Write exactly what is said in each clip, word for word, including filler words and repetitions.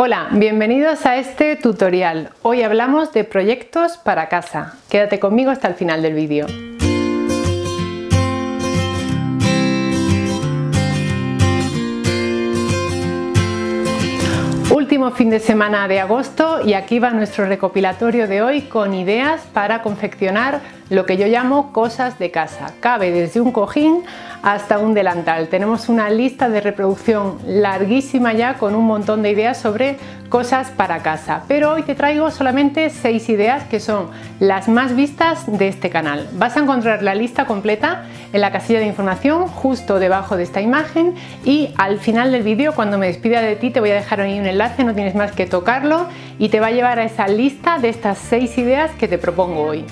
Hola, bienvenidos a este tutorial. Hoy hablamos de proyectos para casa. Quédate conmigo hasta el final del vídeo. Último fin de semana de agosto y aquí va nuestro recopilatorio de hoy con ideas para confeccionar lo que yo llamo cosas de casa. Cabe desde un cojín hasta un delantal. Tenemos una lista de reproducción larguísima ya con un montón de ideas sobre cosas para casa, pero hoy te traigo solamente seis ideas que son las más vistas de este canal. Vas a encontrar la lista completa en la casilla de información justo debajo de esta imagen y al final del vídeo, cuando me despida de ti, te voy a dejar ahí un enlace, no tienes más que tocarlo y te va a llevar a esa lista de estas seis ideas que te propongo hoy.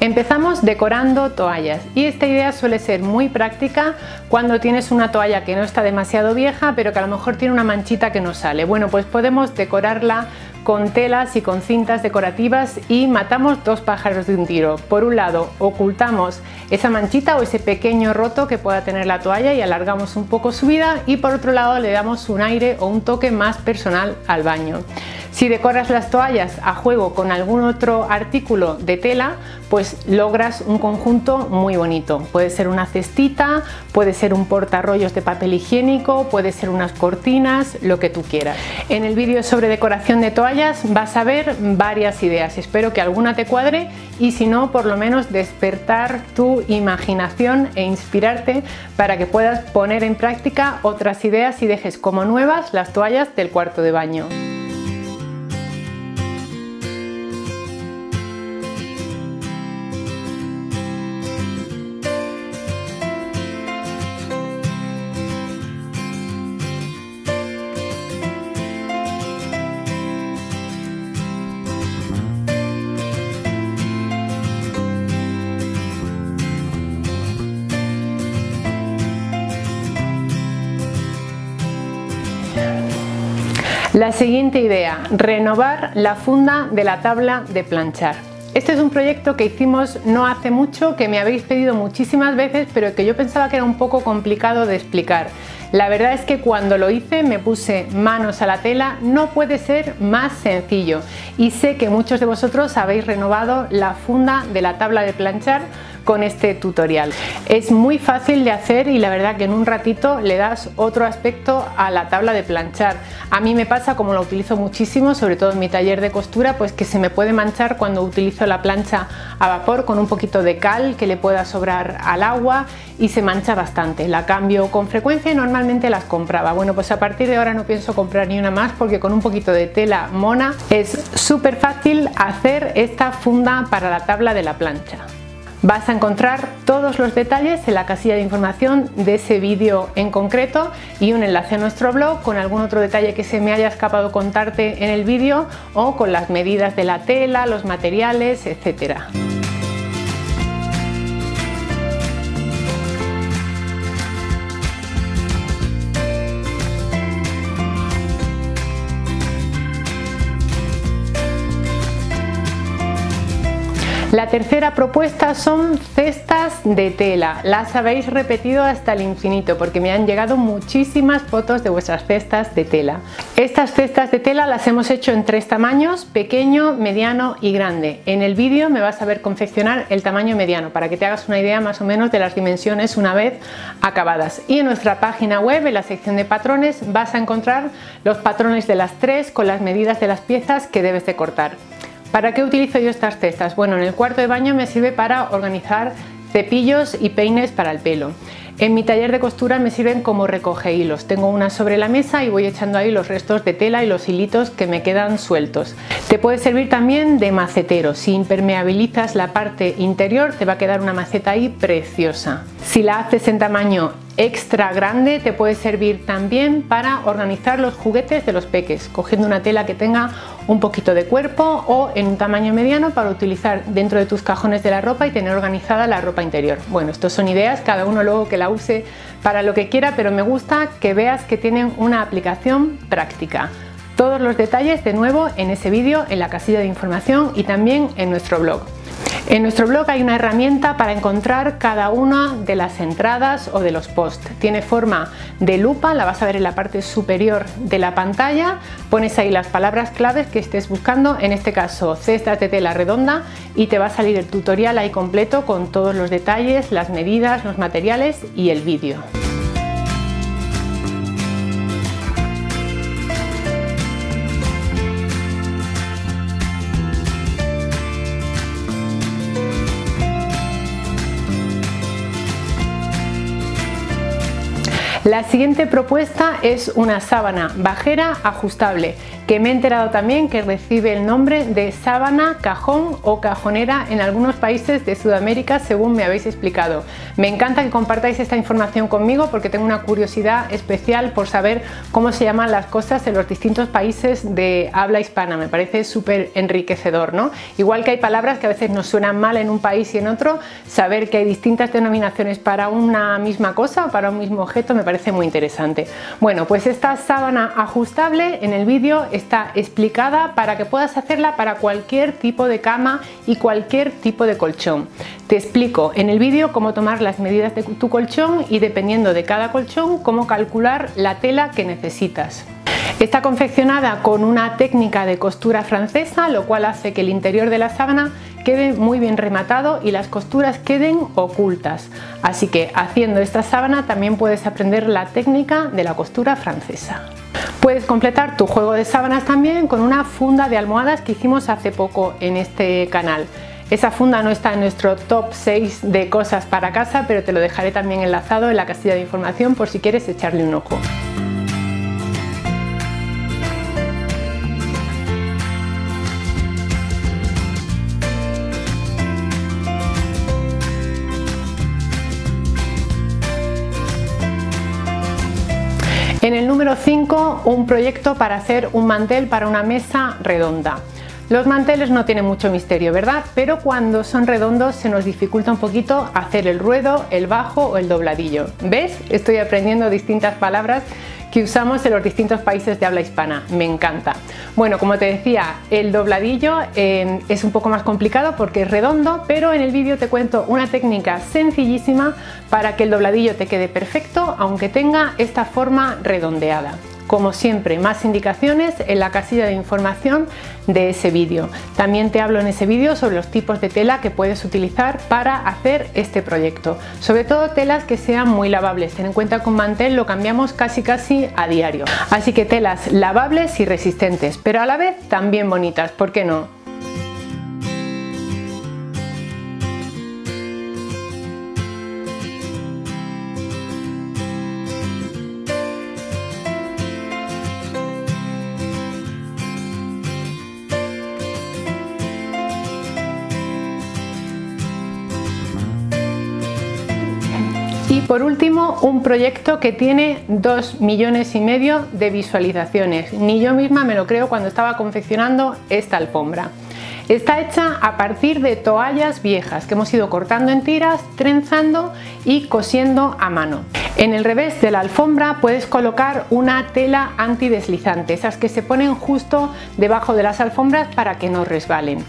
Empezamos decorando toallas y esta idea suele ser muy práctica cuando tienes una toalla que no está demasiado vieja pero que a lo mejor tiene una manchita que no sale. Bueno, pues podemos decorarla con telas y con cintas decorativas y matamos dos pájaros de un tiro. Por un lado, ocultamos esa manchita o ese pequeño roto que pueda tener la toalla y alargamos un poco su vida, y por otro lado le damos un aire o un toque más personal al baño. Si decoras las toallas a juego con algún otro artículo de tela, pues logras un conjunto muy bonito. Puede ser una cestita, puede ser un portarrollos de papel higiénico, puede ser unas cortinas, lo que tú quieras. En el vídeo sobre decoración de toallas vas a ver varias ideas, espero que alguna te cuadre y si no, por lo menos despertar tu imaginación e inspirarte para que puedas poner en práctica otras ideas y dejes como nuevas las toallas del cuarto de baño. La siguiente idea, renovar la funda de la tabla de planchar. Este es un proyecto que hicimos no hace mucho, que me habéis pedido muchísimas veces, pero que yo pensaba que era un poco complicado de explicar. La verdad es que cuando lo hice me puse manos a la tela, no puede ser más sencillo. Y sé que muchos de vosotros habéis renovado la funda de la tabla de planchar con este tutorial. Es muy fácil de hacer y la verdad que en un ratito le das otro aspecto a la tabla de planchar. A mí me pasa, como la utilizo muchísimo, sobre todo en mi taller de costura, pues que se me puede manchar cuando utilizo la plancha a vapor con un poquito de cal que le pueda sobrar al agua y se mancha bastante. La cambio con frecuencia y normalmente las compraba. Bueno, pues a partir de ahora no pienso comprar ni una más porque con un poquito de tela mona es súper fácil hacer esta funda para la tabla de la plancha. Vas a encontrar todos los detalles en la casilla de información de ese vídeo en concreto y un enlace a nuestro blog con algún otro detalle que se me haya escapado contarte en el vídeo o con las medidas de la tela, los materiales, etcétera. La tercera propuesta son cestas de tela. Las habéis repetido hasta el infinito porque me han llegado muchísimas fotos de vuestras cestas de tela. Estas cestas de tela las hemos hecho en tres tamaños: pequeño, mediano y grande. En el vídeo me vas a ver confeccionar el tamaño mediano para que te hagas una idea más o menos de las dimensiones una vez acabadas. Y en nuestra página web, en la sección de patrones, vas a encontrar los patrones de las tres con las medidas de las piezas que debes de cortar. ¿Para qué utilizo yo estas cestas? Bueno, en el cuarto de baño me sirve para organizar cepillos y peines para el pelo. En mi taller de costura me sirven como recoge hilos. Tengo una sobre la mesa y voy echando ahí los restos de tela y los hilitos que me quedan sueltos. Te puede servir también de macetero. Si impermeabilizas la parte interior te va a quedar una maceta ahí preciosa. Si la haces en tamaño extra grande te puede servir también para organizar los juguetes de los peques, cogiendo una tela que tenga un poquito de cuerpo, o en un tamaño mediano para utilizar dentro de tus cajones de la ropa y tener organizada la ropa interior. Bueno, estas son ideas, cada uno luego que la use para lo que quiera, pero me gusta que veas que tienen una aplicación práctica. Todos los detalles de nuevo en ese vídeo, en la casilla de información y también en nuestro blog. En nuestro blog hay una herramienta para encontrar cada una de las entradas o de los posts. Tiene forma de lupa, la vas a ver en la parte superior de la pantalla. Pones ahí las palabras claves que estés buscando, en este caso cesta de tela redonda, y te va a salir el tutorial ahí completo con todos los detalles, las medidas, los materiales y el vídeo. La siguiente propuesta es una sábana bajera ajustable, que me he enterado también que recibe el nombre de sábana, cajón o cajonera en algunos países de Sudamérica, según me habéis explicado. Me encanta que compartáis esta información conmigo porque tengo una curiosidad especial por saber cómo se llaman las cosas en los distintos países de habla hispana. Me parece súper enriquecedor, ¿no? Igual que hay palabras que a veces nos suenan mal en un país y en otro, saber que hay distintas denominaciones para una misma cosa, para un mismo objeto, me parece parece muy interesante. Bueno, pues esta sábana ajustable en el vídeo está explicada para que puedas hacerla para cualquier tipo de cama y cualquier tipo de colchón. Te explico en el vídeo cómo tomar las medidas de tu colchón y, dependiendo de cada colchón, cómo calcular la tela que necesitas. Está confeccionada con una técnica de costura francesa, lo cual hace que el interior de la sábana quede muy bien rematado y las costuras queden ocultas. Así que haciendo esta sábana también puedes aprender la técnica de la costura francesa. Puedes completar tu juego de sábanas también con una funda de almohadas que hicimos hace poco en este canal. Esa funda no está en nuestro top seis de cosas para casa, pero te lo dejaré también enlazado en la casilla de información por si quieres echarle un ojo. En el número cinco, un proyecto para hacer un mantel para una mesa redonda. Los manteles no tienen mucho misterio, ¿verdad? Pero cuando son redondos se nos dificulta un poquito hacer el ruedo, el bajo o el dobladillo. ¿Ves? Estoy aprendiendo distintas palabras que usamos en los distintos países de habla hispana. Me encanta. Bueno, como te decía, el dobladillo eh, es un poco más complicado porque es redondo, pero en el vídeo te cuento una técnica sencillísima para que el dobladillo te quede perfecto, aunque tenga esta forma redondeada. Como siempre, más indicaciones en la casilla de información de ese vídeo. También te hablo en ese vídeo sobre los tipos de tela que puedes utilizar para hacer este proyecto. Sobre todo telas que sean muy lavables. Ten en cuenta que un mantel lo cambiamos casi casi a diario. Así que telas lavables y resistentes, pero a la vez también bonitas, ¿por qué no? Por último, un proyecto que tiene dos millones y medio de visualizaciones. Ni yo misma me lo creo cuando estaba confeccionando esta alfombra. Está hecha a partir de toallas viejas que hemos ido cortando en tiras, trenzando y cosiendo a mano. En el revés de la alfombra puedes colocar una tela antideslizante, esas que se ponen justo debajo de las alfombras para que no resbalen.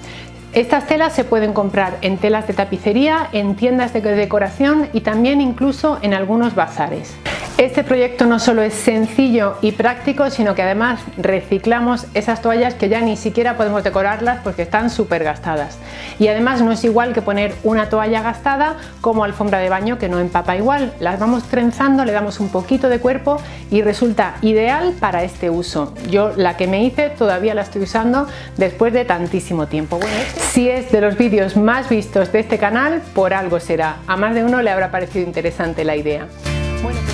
Estas telas se pueden comprar en telas de tapicería, en tiendas de decoración y también incluso en algunos bazares. Este proyecto no solo es sencillo y práctico, sino que además reciclamos esas toallas que ya ni siquiera podemos decorarlas porque están súper gastadas. Y además no es igual que poner una toalla gastada como alfombra de baño que no empapa igual. Las vamos trenzando, le damos un poquito de cuerpo y resulta ideal para este uso. Yo la que me hice todavía la estoy usando después de tantísimo tiempo. Bueno, si es de los vídeos más vistos de este canal, por algo será. A más de uno le habrá parecido interesante la idea. Bueno, pues...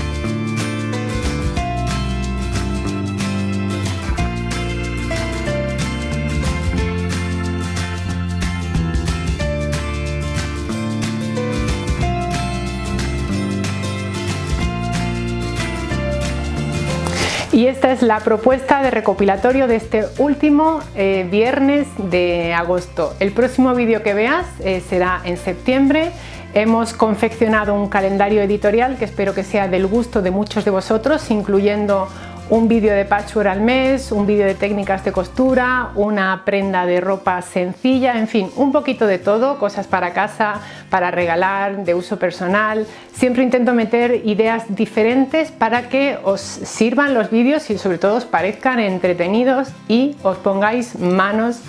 Y esta es la propuesta de recopilatorio de este último eh, viernes de agosto. El próximo vídeo que veas eh, será en septiembre. Hemos confeccionado un calendario editorial que espero que sea del gusto de muchos de vosotros, incluyendo un vídeo de patchwork al mes, un vídeo de técnicas de costura, una prenda de ropa sencilla, en fin, un poquito de todo, cosas para casa, para regalar, de uso personal. Siempre intento meter ideas diferentes para que os sirvan los vídeos y sobre todo os parezcan entretenidos y os pongáis manos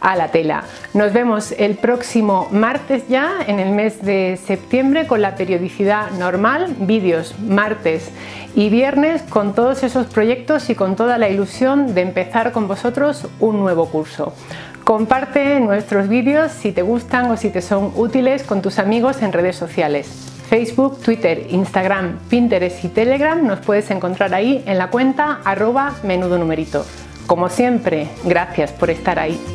a la tela. Nos vemos el próximo martes ya, en el mes de septiembre, con la periodicidad normal, vídeos martes y viernes, con todos esos proyectos y con toda la ilusión de empezar con vosotros un nuevo curso. Comparte nuestros vídeos si te gustan o si te son útiles con tus amigos en redes sociales. Facebook, Twitter, Instagram, Pinterest y Telegram, nos puedes encontrar ahí en la cuenta arroba menudo numerito. Como siempre, gracias por estar ahí.